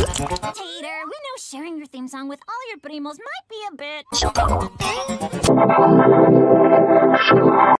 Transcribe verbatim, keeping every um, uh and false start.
Tater, we know sharing your theme song with all your primos might be a bit...